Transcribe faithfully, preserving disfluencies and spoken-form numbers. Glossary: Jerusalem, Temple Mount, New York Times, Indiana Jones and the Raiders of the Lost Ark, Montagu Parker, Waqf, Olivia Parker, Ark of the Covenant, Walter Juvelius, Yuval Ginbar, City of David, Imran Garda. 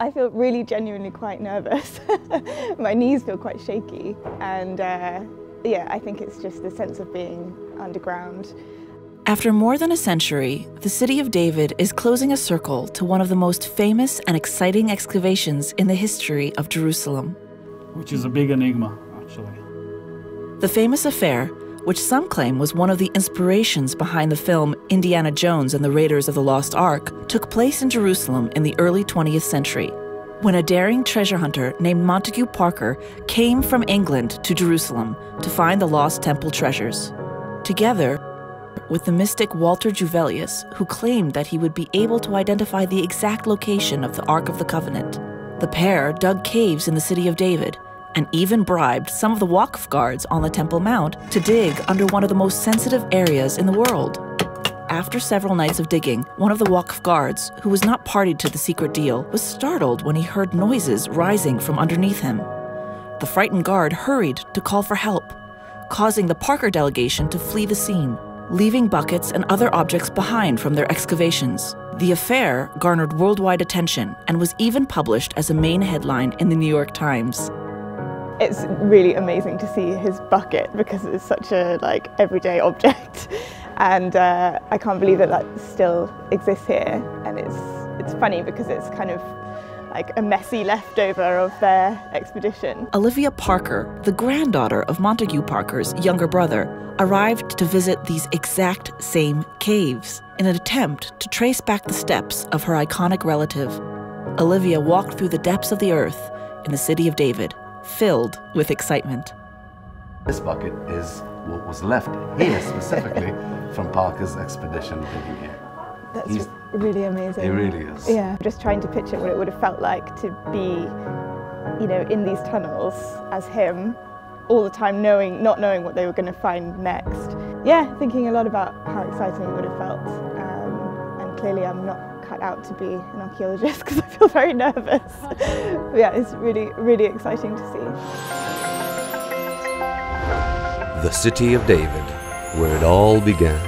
I feel really genuinely quite nervous. My knees feel quite shaky, and uh, yeah, I think it's just the sense of being underground. After more than a century, the City of David is closing a circle to one of the most famous and exciting excavations in the history of Jerusalem. Which is a big enigma, actually. The famous affair, which some claim was one of the inspirations behind the film Indiana Jones and the Raiders of the Lost Ark, took place in Jerusalem in the early twentieth century, when a daring treasure hunter named Montagu Parker came from England to Jerusalem to find the lost temple treasures. Together, with the mystic Walter Juvelius, who claimed that he would be able to identify the exact location of the Ark of the Covenant. The pair dug caves in the City of David and even bribed some of the Waqf guards on the Temple Mount to dig under one of the most sensitive areas in the world. After several nights of digging, one of the Waqf guards, who was not party to the secret deal, was startled when he heard noises rising from underneath him. The frightened guard hurried to call for help, causing the Parker delegation to flee the scene, leaving buckets and other objects behind from their excavations. The affair garnered worldwide attention and was even published as a main headline in the New York Times. It's really amazing to see his bucket because it's such a like everyday object, and uh, I can't believe that that still exists here. And it's it's funny because it's kind of like a messy leftover of their expedition. Olivia Parker, the granddaughter of Montagu Parker's younger brother, arrived to visit these exact same caves in an attempt to trace back the steps of her iconic relative. Olivia walked through the depths of the earth in the City of David, filled with excitement. This bucket is what was left here specifically from Parker's expedition living here. That's He's, really amazing. It really is. Yeah, just trying to picture what it would have felt like to be, you know, in these tunnels as him, all the time knowing, not knowing what they were going to find next. Yeah, thinking a lot about how exciting it would have felt. Um, and clearly I'm not cut out to be an archaeologist because I feel very nervous. Yeah, it's really, really exciting to see. The City of David, where it all began.